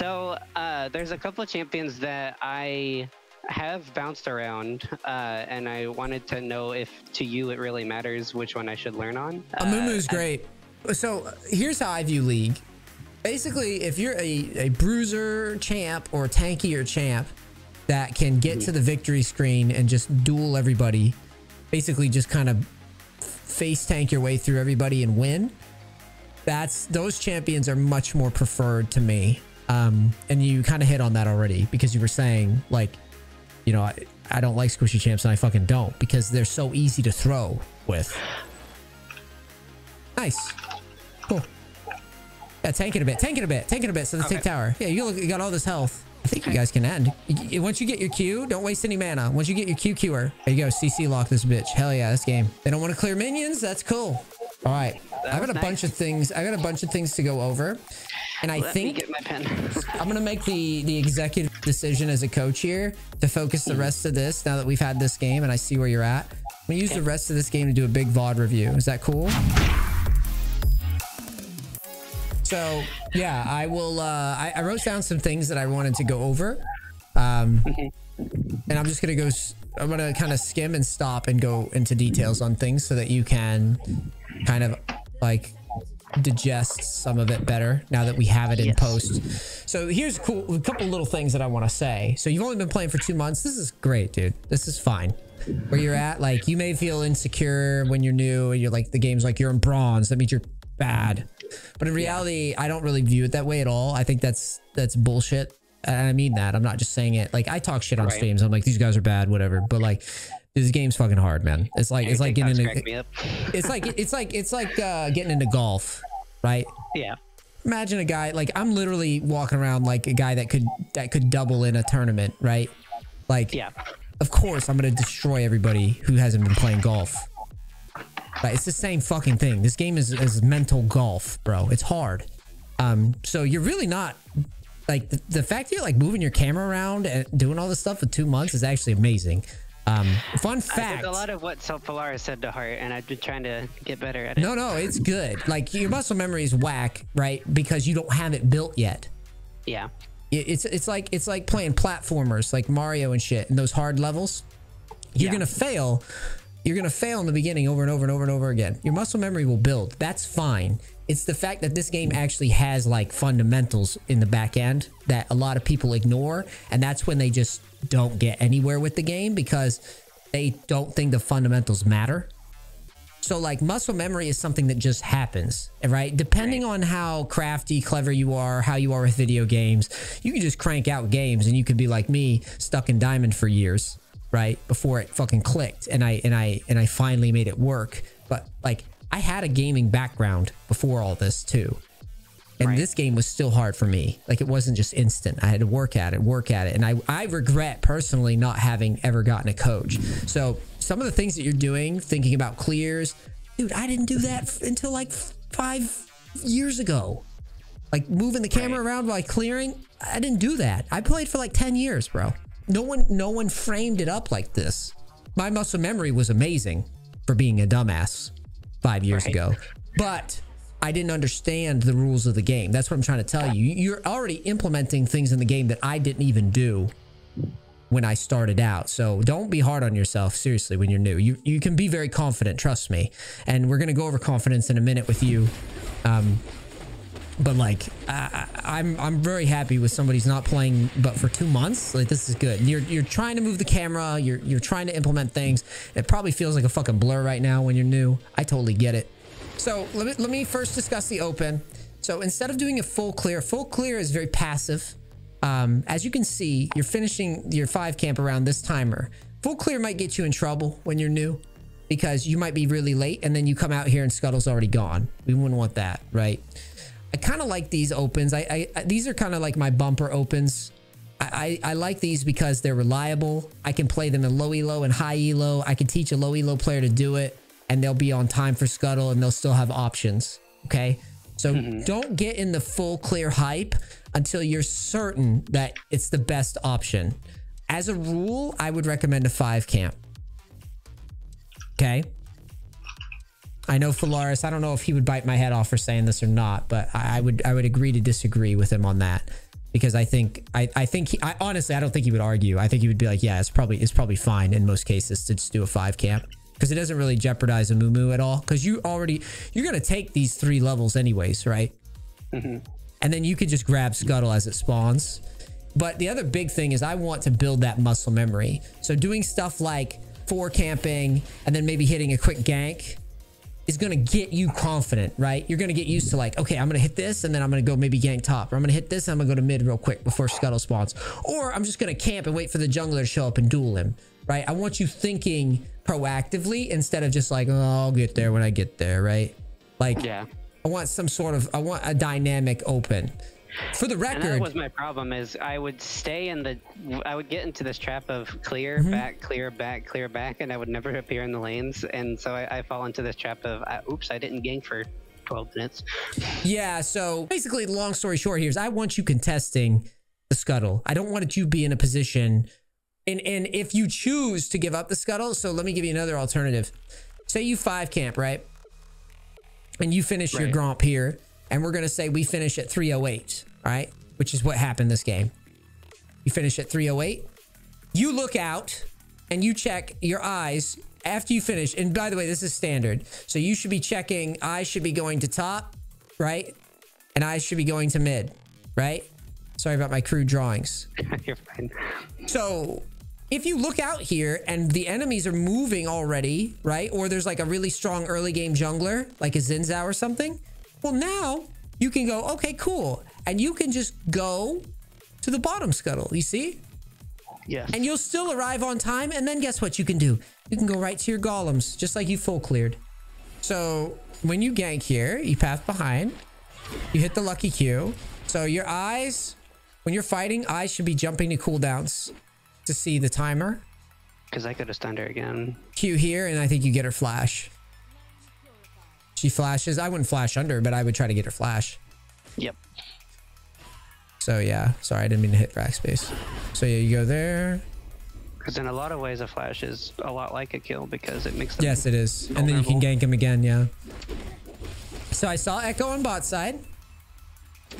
So there's a couple of champions that I have bounced around, and I wanted to know if to you it really matters which one I should learn on. Amumu's great. So here's how I view League. Basically, if you're a bruiser champ or tankier champ that can get to the victory screen and just duel everybody, basically just kind of face tank your way through everybody and win, those champions are much more preferred to me. And you kind of hit on that already, because you were saying, like, you know, I don't like squishy champs, and I fucking don't, because they're so easy to throw with. Nice. Cool. Yeah, tank it a bit. So the okay. Take tower. Yeah, you look, you got all this health. I think you guys can end. Once you get your Q, don't waste any mana. Once you get your Q-Qer, there you go. CC lock this bitch. Hell yeah, this game. They don't want to clear minions. That's cool. All right, I've got a bunch of things. I got a bunch of things to go over, and I think let me get my pen. I'm gonna make the executive decision as a coach here to focus the rest of this. Now that we've had this game, and I see where you're at, I'm gonna use the rest of this game to do a big VOD review. Is that cool? So yeah, I will. I wrote down some things that I wanted to go over, and I'm just gonna go. I'm gonna kind of skim and stop and go into details on things so that you can kind of like digest some of it better now that we have it in post. So here's cool, a couple little things that I want to say. So you've only been playing for 2 months. This is great, dude. This is fine. Where you're at, like, you may feel insecure when you're new and you're like, the game's like, you're in bronze, that means you're bad. But in reality, I don't really view it that way at all. I think that's bullshit. And I mean that. I'm not just saying it. Like, I talk shit on streams. I'm like, these guys are bad, whatever. But like, this game's fucking hard, man. It's like, it's like getting into, it's like getting into golf, right? Yeah. Imagine a guy, like, I'm literally walking around like a guy that could double in a tournament, right? Like, of course I'm going to destroy everybody who hasn't been playing golf. Right? It's the same fucking thing. This game is mental golf, bro. It's hard. So you're really not, like, the fact that you're like moving your camera around and doing all this stuff for 2 months is actually amazing. Fun fact. I took a lot of what Self Polaris said to heart, and I've been trying to get better at it. No, it's good. Like, your muscle memory is whack, right? Because you don't have it built yet. Yeah. It's like playing platformers like Mario and shit, and those hard levels. You're gonna fail. You're gonna fail in the beginning over and over and over and over again. Your muscle memory will build. That's fine. It's the fact that this game actually has like fundamentals in the back end that a lot of people ignore, and that's when they just don't get anywhere with the game because they don't think the fundamentals matter. So like, muscle memory is something that just happens, right? Depending on how crafty, clever you are, how you are with video games, you can just crank out games and you could be like me, stuck in Diamond for years, right? Before it fucking clicked and I finally made it work. But like, I had a gaming background before all this too. And this game was still hard for me. Like, it wasn't just instant. I had to work at it. And I regret personally not having ever gotten a coach. So some of the things that you're doing, thinking about clears, dude, I didn't do that until like 5 years ago. Like, moving the camera around while clearing, I didn't do that. I played for like 10 years, bro. No one framed it up like this. My muscle memory was amazing for being a dumbass 5 years ago. But I didn't understand the rules of the game. That's what I'm trying to tell you. You're already implementing things in the game that I didn't even do when I started out. So don't be hard on yourself, seriously, when you're new. You can be very confident, trust me. And we're going to go over confidence in a minute with you. But like, I'm very happy with somebody's not playing, but for 2 months, like, this is good. You're trying to move the camera. You're trying to implement things. It probably feels like a fucking blur right now when you're new. I totally get it. So let me first discuss the open. So instead of doing a full clear is very passive. As you can see, you're finishing your 5 camp around this timer. Full clear might get you in trouble when you're new because you might be really late and then you come out here and Scuttle's already gone. We wouldn't want that, right? I kind of like these opens. These are kind of like my bumper opens. I like these because they're reliable. I can play them in low elo and high elo. I can teach a low elo player to do it, and they'll be on time for Scuttle and they'll still have options, okay? So don't get in the full clear hype until you're certain that it's the best option. As a rule, I would recommend a 5 camp, okay? I know Phalaris, I don't know if he would bite my head off for saying this or not, but I would agree to disagree with him on that. because I think I don't think he would argue. I think he would be like, yeah, it's probably fine in most cases to just do a 5 camp, because it doesn't really jeopardize Amumu at all, because you're gonna take these 3 levels anyways, right? Mm-hmm. And then you could just grab Scuttle as it spawns. But the other big thing is I want to build that muscle memory. So doing stuff like 4 camping and then maybe hitting a quick gank is going to get you confident, right? You're going to get used to like, okay, I'm going to hit this and then I'm going to go maybe gank top, or I'm going to hit this and I'm going to go to mid real quick before Scuttle spawns, or I'm just going to camp and wait for the jungler to show up and duel him, right? I want you thinking proactively instead of just like, oh, I'll get there when I get there, right? Like, yeah. I want a dynamic open. For the record, and that was my problem. Is I would get into this trap of clear, mm-hmm. back, clear, back, clear, back, and I would never appear in the lanes. And so I fall into this trap of, oops, I didn't gank for 12 minutes. Yeah. So basically, long story short here is I want you contesting the Scuttle. I don't want you to be in a position, and if you choose to give up the Scuttle, so let me give you another alternative. Say you 5 camp, right? And you finish your Gromp here. And we're going to say we finish at 308, all right? Which is what happened this game. You finish at 308. You look out and you check your eyes after you finish. And by the way, this is standard. So you should be checking. I should be going to top, right? And I should be going to mid, right? Sorry about my crude drawings. You're fine. So if you look out here and the enemies are moving already, right? Or there's like a really strong early game jungler, like a Xin Zhao or something. Well, now you can go, okay, cool. And you can just go to the bottom Scuttle, you see? Yes. And you'll still arrive on time. And then guess what you can do? You can go right to your golems, just like you full cleared. So when you gank here, you path behind, you hit the lucky Q. So your eyes, when you're fighting, eyes should be jumping to cooldowns to see the timer. Because I could have stunned her again. Q here, and I think you get her flash. She flashes. I wouldn't flash under, but I would try to get her flash. Yep. So, yeah. Sorry, I didn't mean to hit backspace. So, yeah, you go there. Because in a lot of ways, a flash is a lot like a kill because it makes them vulnerable. Yes, it is. And then you can gank him again, yeah. So, I saw Echo on bot side.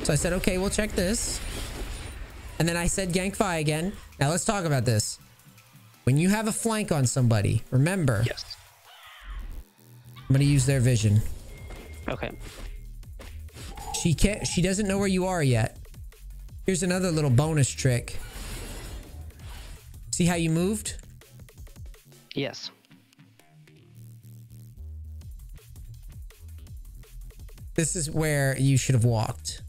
So, I said, okay, we'll check this. And then I said gank Vi again. Now, let's talk about this. When you have a flank on somebody, remember... Yes. I'm going to use their vision. Okay. She doesn't know where you are yet. Here's another little bonus trick. See how you moved? Yes. This is where you should have walked.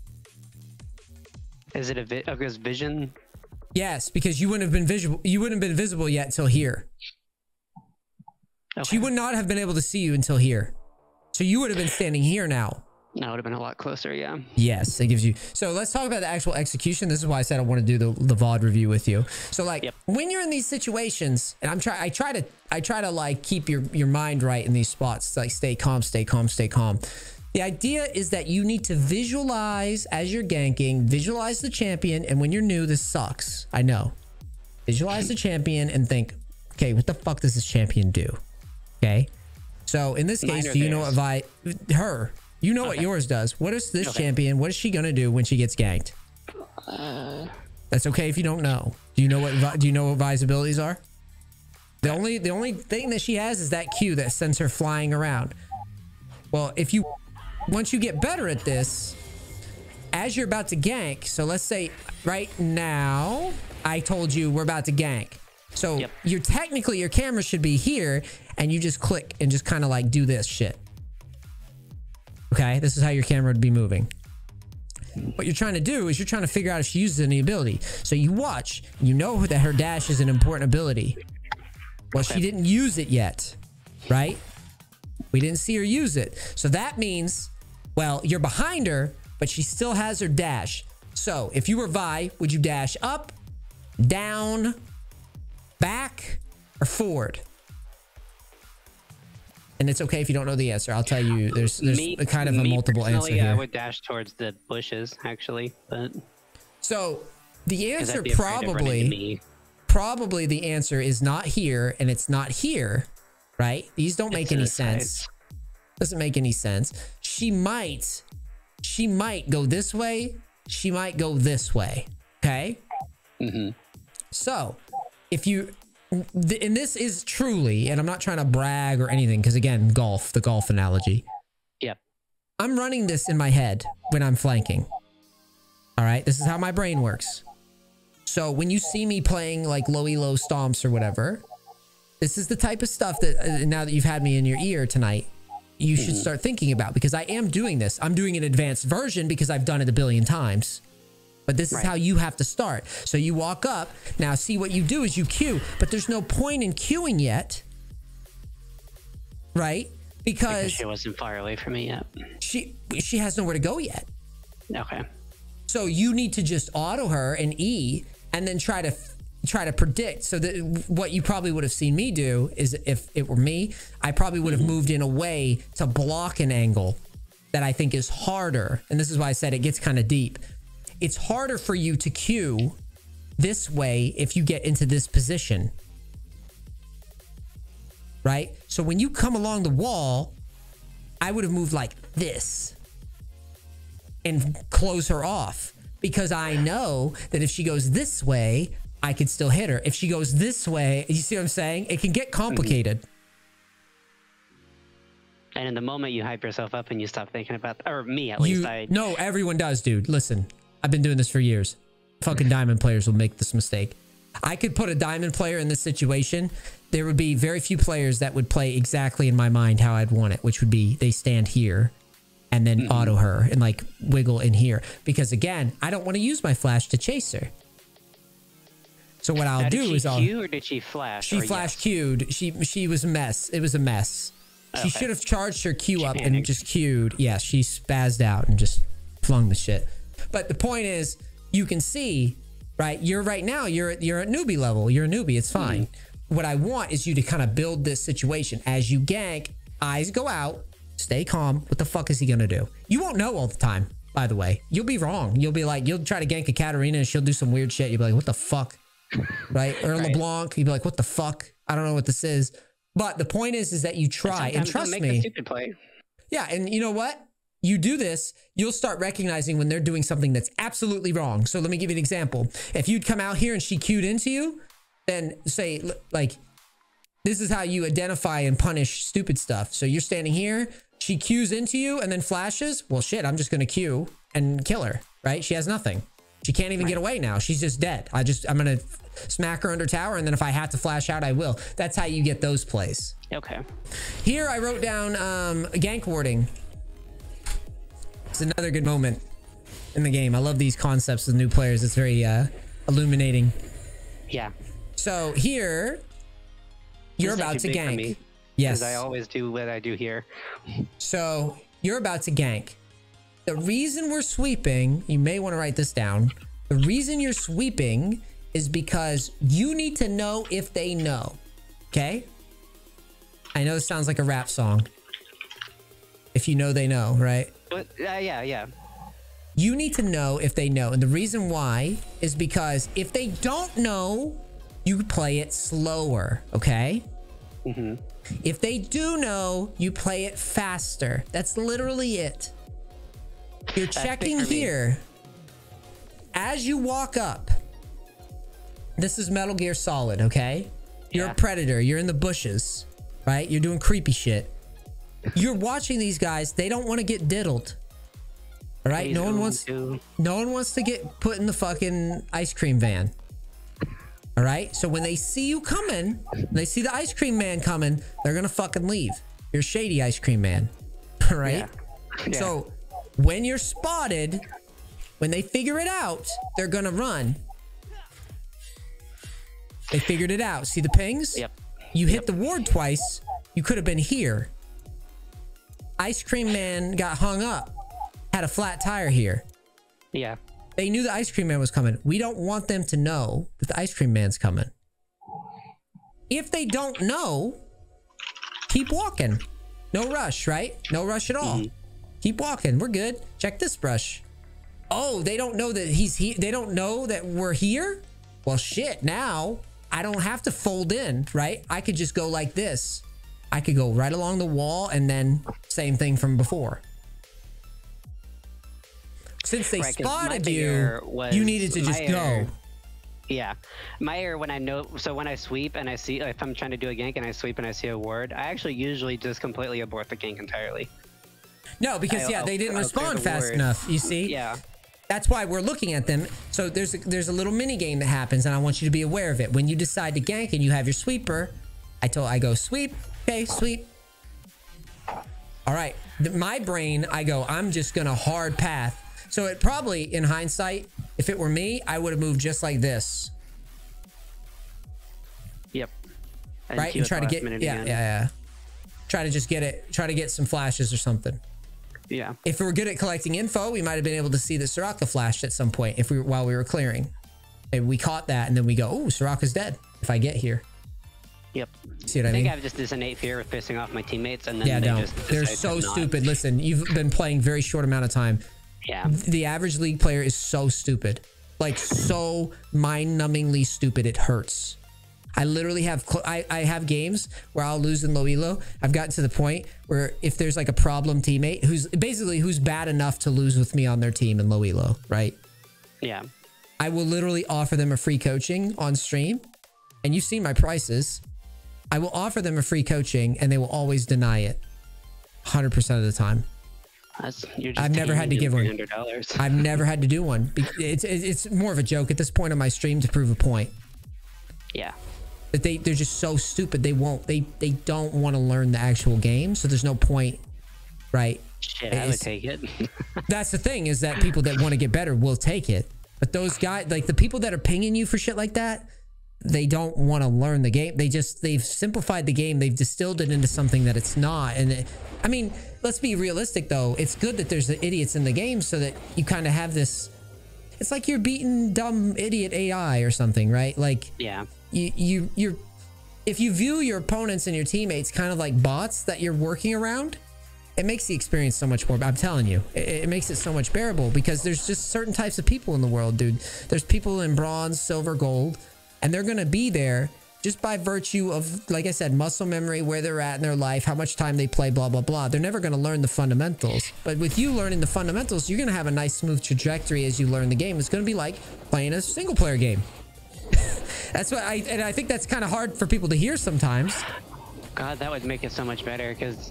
Is it a vision? Yes, because you wouldn't have been visual. You wouldn't have been visible yet till here. Okay. She would not have been able to see you until here. So you would have been standing here now. That would have been a lot closer, yeah. Yes, it gives you... So let's talk about the actual execution. This is why I said I want to do the VOD review with you. So like, yep. When you're in these situations, and I try to like keep your mind right in these spots, like stay calm, stay calm, stay calm. The idea is that you need to visualize as you're ganking, visualize the champion, and when you're new, this sucks. I know. Visualize the champion and think, okay, what the fuck does this champion do? Okay, so in this case, do you know what what yours does? What is this champion? What is she gonna do when she gets ganked? That's okay if you don't know. Do you know what Vi's abilities are? The only thing that she has is that Q that sends her flying around. Well, once you get better at this, as you're about to gank. So let's say right now I told you we're about to gank. So you're technically, your camera should be here and you just click and just kind of like do this shit. Okay. This is how your camera would be moving. What you're trying to do is you're trying to figure out if she uses any ability. So you watch, you know that her dash is an important ability. Well, she didn't use it yet, right? We didn't see her use it. So that means, well, you're behind her, but she still has her dash. So if you were Vi, would you dash up, down, back, or forward? And it's okay if you don't know the answer. I'll tell you there's a kind of a multiple answer here. I would dash towards the bushes actually, but so the answer probably the answer is not here and it's not here, right? These don't make any sense. Doesn't make any sense. She might go this way she might go this way. Okay. Mm-hmm. So if you, and this is truly, and I'm not trying to brag or anything, because again, golf, the golf analogy. Yep. I'm running this in my head when I'm flanking. All right. This is how my brain works. So when you see me playing like low elo stomps or whatever, this is the type of stuff that now that you've had me in your ear tonight, you should start thinking about, because I am doing this. I'm doing an advanced version because I've done it a billion times, but this is how you have to start. So you walk up now, see what you do is you queue, but there's no point in queuing yet. Right? Because she wasn't far away from me yet. She has nowhere to go yet. Okay. So you need to just auto her and E and then try to predict. So that what you probably would have seen me do is, if it were me, I probably would have moved in a way to block an angle that I think is harder. And this is why I said it gets kind of deep. It's harder for you to queue this way if you get into this position, right? So when you come along the wall, I would have moved like this and close her off, because I know that if she goes this way, I could still hit her. If she goes this way, you see what I'm saying? It can get complicated. And in the moment you hype yourself up and you stop thinking about, or me at least, no, everyone does, dude. Listen, I've been doing this for years. Fucking diamond players will make this mistake. I could put a diamond player in this situation. There would be very few players that would play exactly in my mind how I'd want it, which would be they stand here and then auto her and like wiggle in here. Because again, I don't want to use my flash to chase her. So what I'll do is I'll... Did she Q or did she flash? She flash Q'd. She was a mess. It was a mess. Okay. She should have charged her Q up and just Q'd. Yeah, she spazzed out and just flung the shit. But the point is, you can see, right? You're at newbie level. You're a newbie. It's fine. What I want is you to kind of build this situation. As you gank, eyes go out, stay calm. What the fuck is he going to do? You won't know all the time, by the way. You'll be wrong. You'll be like, you'll try to gank a Katarina and she'll do some weird shit. You'll be like, what the fuck? Right? Or LeBlanc. You'd be like, what the fuck? I don't know what this is. But the point is that you try, and trust me. Stupid play. Yeah. And you know what? You do this, you'll start recognizing when they're doing something that's absolutely wrong. So let me give you an example. If you'd come out here and she queued into you, then say, like, this is how you identify and punish stupid stuff. So you're standing here, she queues into you and then flashes. Well, shit, I'm just going to queue and kill her, right? She has nothing. She can't even get away now. She's just dead. I'm going to smack her under tower. And then if I have to flash out, I will. That's how you get those plays. Okay. Here I wrote down gank warding. It's another good moment in the game. I love these concepts with new players. It's very illuminating. Yeah. So here, you're about to gank. Yes. Because I always do what I do here. So you're about to gank. The reason we're sweeping, you may want to write this down. The reason you're sweeping is because you need to know if they know. Okay? I know this sounds like a rap song. If you know, they know, right? Yeah. You need to know if they know. And the reason why is because if they don't know, you play it slower, okay? If they do know, you play it faster. That's literally it. You're checking here. As you walk up, this is Metal Gear Solid, okay? You're a predator. You're in the bushes, right? You're doing creepy shit. You're watching these guys. They don't want to get diddled. All right. They no one wants to get put in the fucking ice cream van. All right. So when they see you coming, they see the ice cream man coming, they're going to fucking leave. You're shady ice cream man. All right. Yeah. So when you're spotted, when they figure it out, they're going to run. They figured it out. See the pings? Yep. You hit the ward twice. You could have been here. Ice cream man got hung up, had a flat tire here. Yeah. They knew the ice cream man was coming. We don't want them to know that the ice cream man's coming. If they don't know, keep walking. No rush, right? No rush at all. Keep walking. We're good. Check this brush. Oh, they don't know that he's here. They don't know that we're here. Well, shit. Now I don't have to fold in, right? I could just go like this. I could go right along the wall and then same thing from before. Since they spotted you, you needed to just go. Yeah, my error when I know, so when I sweep and I see, if I'm trying to do a gank and I sweep and I see a ward, I actually usually just completely abort the gank entirely. No, because yeah, they didn't respond fast enough, you see? Yeah. That's why we're looking at them. So there's a little mini game that happens, and I want you to be aware of it. When you decide to gank and you have your sweeper, I go sweep, okay, sweep. All right, my brain, I go, I'm just gonna hard path. So it probably, in hindsight, if it were me, I would have moved just like this. Yep. Right? And try to get, yeah. Try to just get it, try to get some flashes or something. Yeah. If we were good at collecting info, we might have been able to see that Soraka flashed at some point if we while we were clearing. And we caught that, and then we go, oh, Soraka's dead if I get here. Yep. See what I mean? I think I have just this innate fear of pissing off my teammates, and then yeah, they're so stupid. Listen, you've been playing a very short amount of time. Yeah. The average League player is so stupid, like so mind-numbingly stupid. It hurts. I literally have I have games where I'll lose in low elo. I've gotten to the point where if there's like a problem teammate who's bad enough to lose with me on their team in low elo, right? Yeah. I will literally offer them a free coaching on stream, and you've seen my prices. I will offer them a free coaching, and they will always deny it, 100% of the time. I've never had to give one. I've never had to do one. It's more of a joke at this point on my stream to prove a point. Yeah. That they're just so stupid. They don't want to learn the actual game. So there's no point, right? Shit, I would take it. That's the thing, is that people that want to get better will take it. But those guys, like the people that are pinging you for shit like that, they don't want to learn the game. They've simplified the game. They've distilled it into something that it's not. And I mean, let's be realistic though. It's good that there's the idiots in the game so that you kind of have this, it's like you're beating dumb idiot AI or something, right? Like, yeah, if you view your opponents and your teammates kind of like bots that you're working around, it makes the experience so much more, I'm telling you, it makes it so much bearable, because there's just certain types of people in the world, dude. There's people in bronze, silver, gold, and they're going to be there just by virtue of, like I said, muscle memory, where they're at in their life, how much time they play, blah, blah, blah. They're never going to learn the fundamentals. But with you learning the fundamentals, you're going to have a nice smooth trajectory as you learn the game. It's going to be like playing a single player game. That's what I think that's kind of hard for people to hear sometimes. God, that would make it so much better, because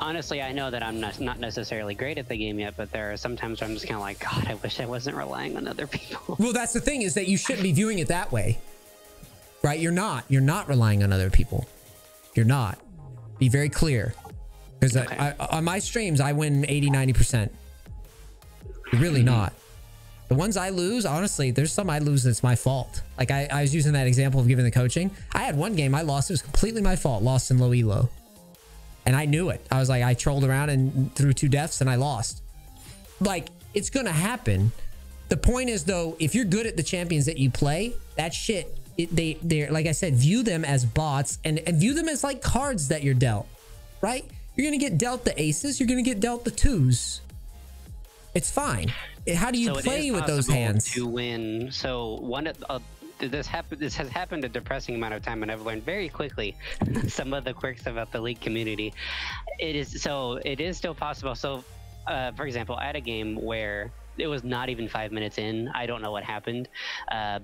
honestly, I know that I'm not necessarily great at the game yet, but there are some times where I'm just kind of like, God, I wish I wasn't relying on other people. Well, that's the thing, is that you shouldn't be viewing it that way. Right? You're not relying on other people. You're not. Be very clear. Because okay. On my streams, I win 80, 90%. You're really not. The ones I lose, honestly, there's some I lose that's my fault. Like I was using that example of giving the coaching. I had one game I lost. It was completely my fault. Lost in low elo. And I knew it. I was like, I trolled around and threw 2 deaths and I lost. Like, it's going to happen. The point is, though, if you're good at the champions that you play, that shit... They're like I said, view them as bots and view them as like cards that you're dealt, right? You're gonna get dealt the aces, you're gonna get dealt the 2s. It's fine. How do you play with those hands to win? So one of this has happened a depressing amount of time, and I've learned very quickly some of the quirks about the League community. It is still possible. So for example, I had a game where it was not even 5 minutes in. I don't know what happened,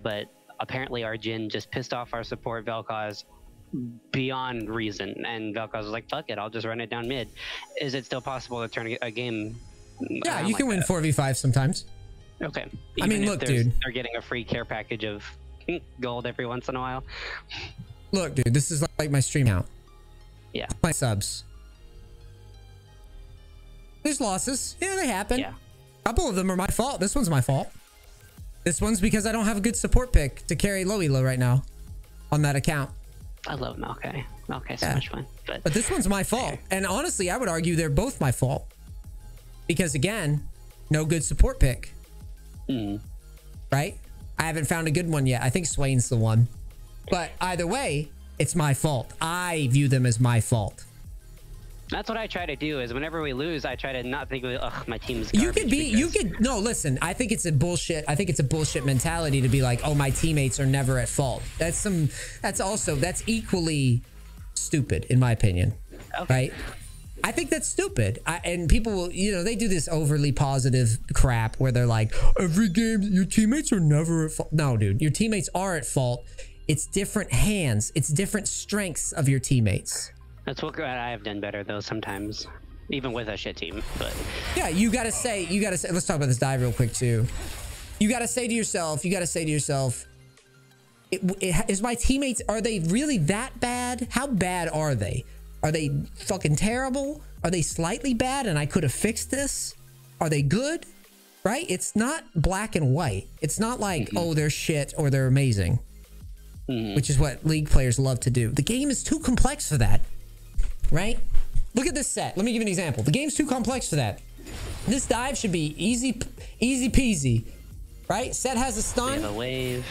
but apparently our Jhin just pissed off our support Vel'Koz beyond reason, and Vel'Koz was like, fuck it, I'll just run it down mid. Is it still possible to turn a game? Yeah, you can win 4v5 sometimes. Okay. I mean, look, dude, they're getting a free care package of gold every once in a while. Look, dude, this is like my stream out. Yeah, my subs, there's losses. Yeah, they happen. Yeah, a couple of them are my fault. This one's my fault. This one's because I don't have a good support pick to carry low elo right now on that account. I love Malkai. Malkai's so much fun. But this one's my fault. And honestly, I would argue they're both my fault. Because again, no good support pick. Right? I haven't found a good one yet. I think Swain's the one. But either way, it's my fault. I view them as my fault. That's what I try to do, is whenever we lose, I try to not think, ugh, my team's garbage. No, listen, I think it's a bullshit. I think it's a bullshit mentality to be like, oh, my teammates are never at fault. That's equally stupid, in my opinion. Okay. Right? I think that's stupid. And people will, you know, they do this overly positive crap where they're like, every game, your teammates are never at fault. No, dude, your teammates are at fault. It's different hands. It's different strengths of your teammates. That's what I have done better though sometimes, even with a shit team. But yeah, you gotta say, let's talk about this dive real quick too. You gotta say to yourself, is my teammates, are they really that bad? How bad are they? Are they fucking terrible? Are they slightly bad and I could have fixed this? Are they good? Right? It's not black and white. It's not like, oh, they're shit or they're amazing, which is what league players love to do. The game is too complex for that, right? Look at this set. Let me give you an example. The game's too complex for that. This dive should be easy peasy, right? Set has a stun. They have a wave.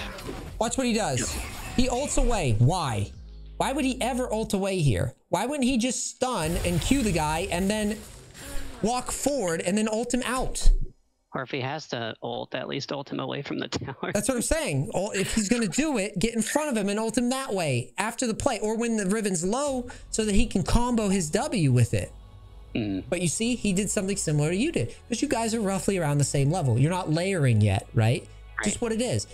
Watch what he does. He ults away. Why? Why would he ever ult away here? Why wouldn't he just stun and Q the guy and then walk forward and then ult him out? Or if he has to ult, at least ult him away from the tower. That's what I'm saying. If he's going to do it, get in front of him and ult him that way after the play. Or when the Riven's low so that he can combo his W with it. But you see, he did something similar to you did. Because you guys are roughly around the same level. You're not layering yet, right? Just what it is.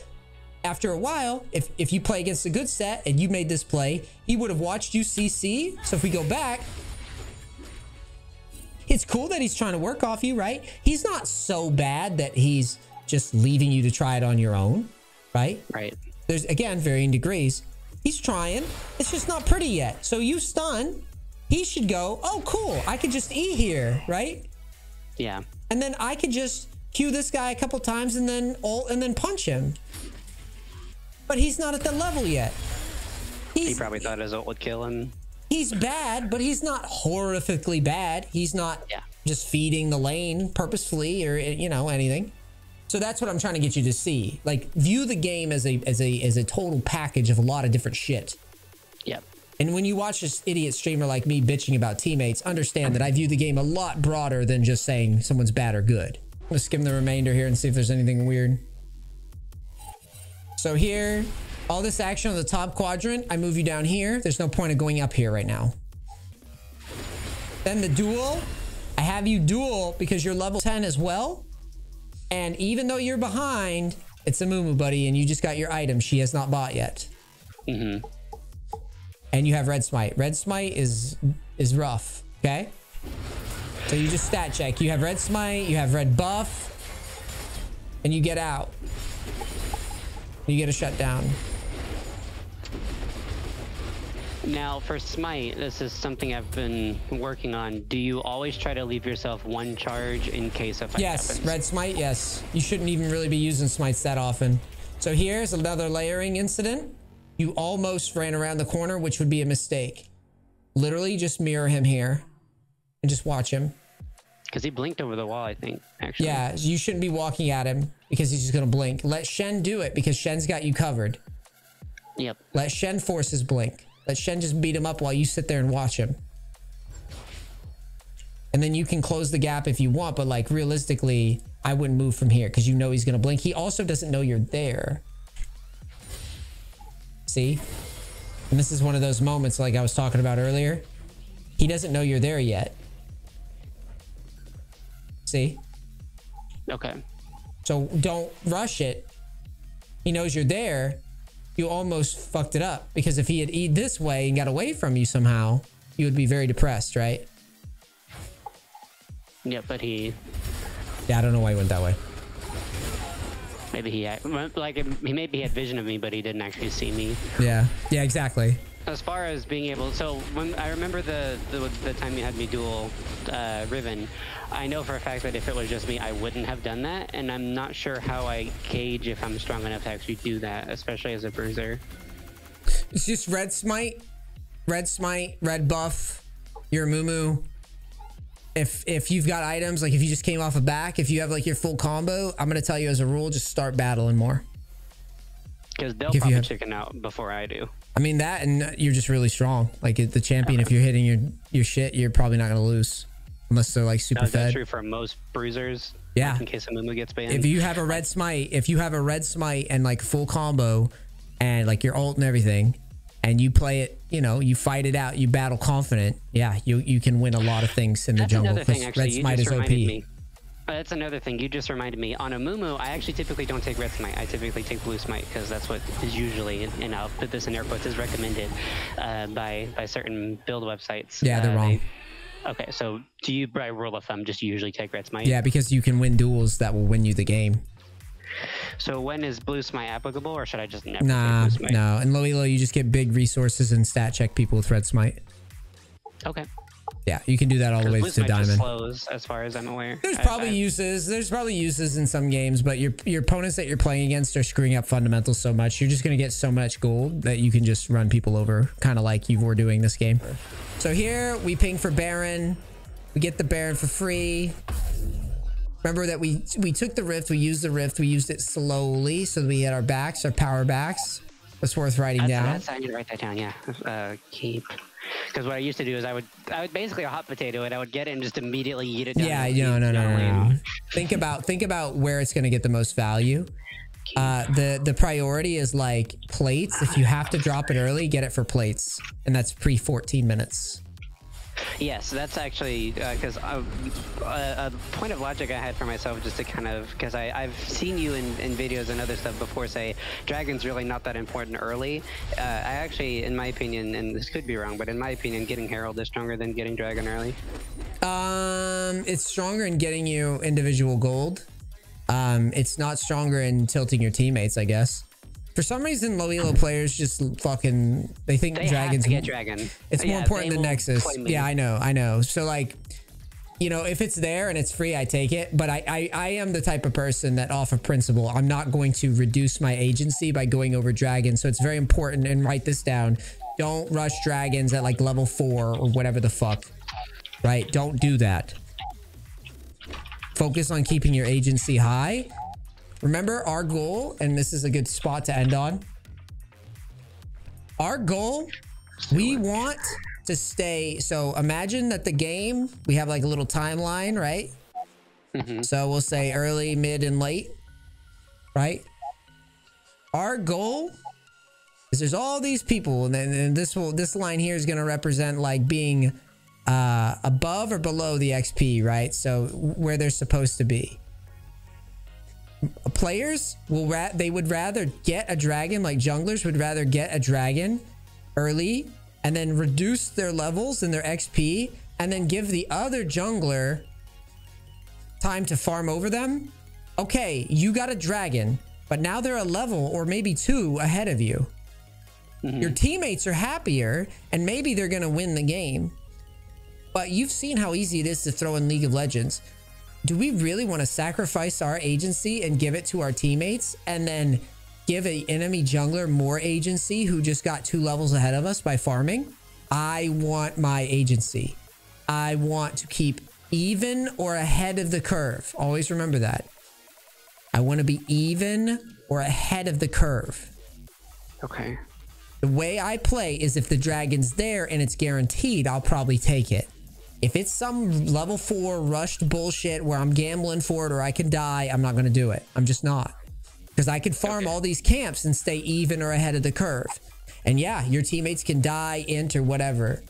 After a while, if you play against a good set and you made this play, he would have watched you CC. So if we go back, it's cool that he's trying to work off you, right? He's not so bad that he's just leaving you to try it on your own, right? Right. There's, again, varying degrees. He's trying. It's just not pretty yet. So you stun. He should go, oh, cool. I could just E here, right? Yeah. And then I could just Q this guy a couple times and then ult and then punch him. But he's not at that level yet. He probably thought his ult would kill him. He's bad, but he's not horrifically bad. He's not just feeding the lane purposefully or, you know, anything. So that's what I'm trying to get you to see. Like, view the game as a total package of a lot of different shit. Yep. And when you watch this idiot streamer like me bitching about teammates, understand that I view the game a lot broader than just saying someone's bad or good. I'm gonna skim the remainder here and see if there's anything weird. So here, all this action on the top quadrant, I move you down here. There's no point of going up here right now. Then the duel, I have you duel because you're level 10 as well. And even though you're behind, it's Amumu, buddy, and you just got your item she has not bought yet. And you have red smite. Red smite is rough, okay? So you just stat check. You have red smite, you have red buff, and you get out. You get a shutdown. Now for smite, this is something I've been working on. Do you always try to leave yourself one charge in case of fight happens? Red smite, yes. You shouldn't even really be using smites that often. So here's another layering incident. You almost ran around the corner, which would be a mistake. Literally just mirror him here and just watch him. Because he blinked over the wall, I think, actually. Yeah, you shouldn't be walking at him because he's just going to blink. Let Shen do it because Shen's got you covered. Yep. Let Shen force his blink. Let Shen just beat him up while you sit there and watch him. And then you can close the gap if you want, but like realistically, I wouldn't move from here because you know he's going to blink. He also doesn't know you're there. See? And this is one of those moments like I was talking about earlier. He doesn't know you're there yet. See? Okay. So don't rush it. He knows you're there. You almost fucked it up because if he had E'd this way and got away from you somehow, you would be very depressed, right? Yeah, but he... Yeah, I don't know why he went that way. Maybe he had, like, he maybe had vision of me, but he didn't actually see me. Yeah. Yeah, exactly. As far as being able, so when I remember the time you had me duel Riven, I know for a fact that if it was just me, I wouldn't have done that, and I'm not sure how I gauge if I'm strong enough to actually do that, especially as a bruiser. It's just red smite, red buff, your Amumu. If you've got items, like if you just came off a back, if you have like your full combo, I'm gonna tell you as a rule, just start battling more. Because they'll probably chicken out before I do. I mean that, and you're just really strong. Like the champion, if you're hitting your shit, you're probably not gonna lose, unless they're like super fed. That's true for most bruisers. Yeah. Like in case Amumu gets banned. If you have a red smite, and like full combo, and like your ult and everything, and you play it, you know, you fight it out, you battle confident, yeah, you can win a lot of things in the jungle. Red Smite is OP. That's another thing. You just reminded me. On Amumu, I actually typically don't take Red Smite. I typically take Blue Smite because that's what is usually, and I'll put this in air quotes, is recommended by certain build websites. Yeah, they're wrong. Okay, so do you, by rule of thumb, just usually take Red Smite? Yeah, because you can win duels that will win you the game. So when is Blue Smite applicable, or should I just never take Blue Smite? No, in low elo, you just get big resources and stat check people with Red Smite. Okay. Yeah, you can do that all the way to Diamond. Slows, as far as I'm aware. There's probably uses. There's probably uses in some games, but your opponents that you're playing against are screwing up fundamentals so much. You're just going to get so much gold that you can just run people over, kind of like you were doing this game. So here, we ping for Baron. We get the Baron for free. Remember that we took the Rift. We used the Rift. We used it slowly so that we had our backs, our power backs. That's worth writing down. That's, I need to write that down, yeah. Keep... Because what I used to do is I would basically hot potato it. I would get it and just immediately eat it down. Yeah, no. Think about where it's going to get the most value. The priority is like plates. If you have to drop it early, get it for plates, and that's pre 14 minutes. Yes, that's actually because a point of logic I had for myself, just to kind of, because I've seen you in videos and other stuff before say Dragon's really not that important early. I actually, in my opinion, and this could be wrong, but in my opinion, getting Herald is stronger than getting Dragon early. It's stronger in getting you individual gold. It's not stronger in tilting your teammates, I guess. For some reason, low elo players just fucking, they think they Dragon's get Dragon. It's more important than Nexus. Yeah, I know. So like, you know, if it's there and it's free, I take it. But I am the type of person that off of principle, I'm not going to reduce my agency by going over Dragon. So it's very important, and write this down. Don't rush Dragons at like level 4 or whatever the fuck, right? Don't do that. Focus on keeping your agency high. Remember our goal, and this is a good spot to end on. Our goal, we want to stay. So imagine that the game, we have like a little timeline, right? Mm-hmm. So we'll say early, mid, and late, right? Our goal is there's all these people, and then this line here is going to represent like being above or below the XP, right? So where they're supposed to be. Players would rather get a Dragon, like junglers would rather get a Dragon early and then reduce their levels and their XP and then give the other jungler time to farm over them. Okay, you got a Dragon, but now they're a level or maybe 2 ahead of you. Mm-hmm. Your teammates are happier and maybe they're going to win the game. But you've seen how easy it is to throw in League of Legends. Do we really want to sacrifice our agency and give it to our teammates and then give an enemy jungler more agency who just got 2 levels ahead of us by farming? I want my agency. I want to keep even or ahead of the curve. Always remember that. I want to be even or ahead of the curve. Okay. The way I play is if the Dragon's there and it's guaranteed, I'll probably take it. If it's some level 4 rushed bullshit where I'm gambling for it or I can die, I'm not going to do it. I'm just not. Because I can farm all these camps and stay even or ahead of the curve. And yeah, your teammates can die, int, or whatever.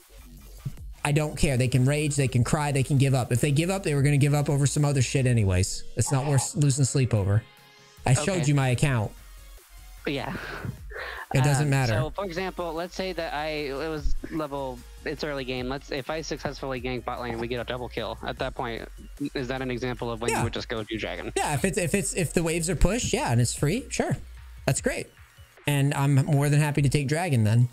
I don't care. They can rage, they can cry, they can give up. If they give up, they were going to give up over some other shit anyways. It's not worth losing sleep over. I showed you my account. Yeah. It doesn't matter. So, for example, let's say that it was level... It's early game. If I successfully gank bot lane, we get a double kill. At that point, is that an example of when you would just go do Dragon? Yeah, if the waves are pushed, yeah, and it's free, sure, that's great, and I'm more than happy to take Dragon then.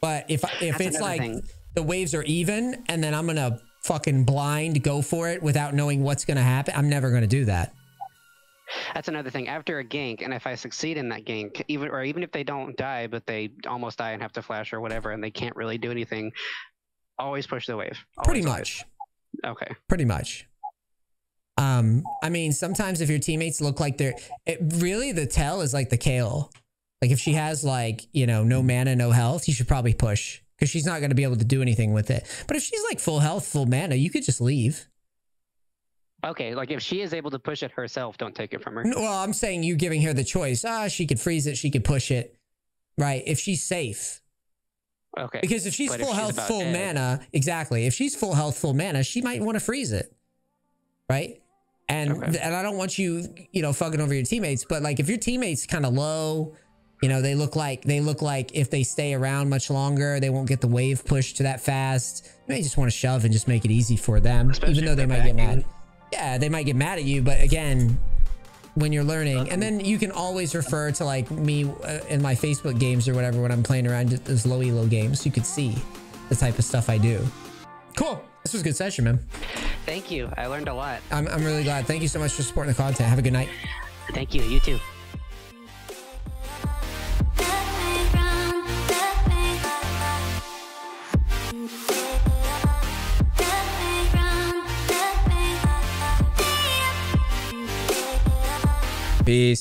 But if that's it's like thing. The waves are even, and then I'm gonna fucking blind go for it without knowing what's gonna happen, I'm never gonna do that. That's another thing. After a gank, and if I succeed in that gank, even if they don't die, but they almost die and have to flash or whatever, and they can't really do anything, always push the wave. Pretty much. Okay. Pretty much. I mean, sometimes if your teammates look like they're... really, the tell is like the Kayle. Like, if she has, like, you know, no mana, no health, you should probably push, because she's not going to be able to do anything with it. But if she's, like, full health, full mana, you could just leave. Okay, like if she is able to push it herself, don't take it from her. Well, I'm saying you giving her the choice. She could freeze it, she could push it, right? If she's safe, Okay. Because if she's full health, full mana, she might want to freeze it, right? And and I don't want you, you know, fucking over your teammates. But like, if your teammates kind of low, you know, they look like if they stay around much longer, they won't get the wave pushed to that fast. You may just want to shove and just make it easy for them, even though they might get mad. Yeah, they might get mad at you, but again, when you're learning, and then you can always refer to like me in my Facebook games or whatever when I'm playing around those low elo games, you could see the type of stuff I do. Cool. This was a good session, man. Thank you. I learned a lot. I'm really glad. Thank you so much for supporting the content. Have a good night. Thank you. You too. Peace.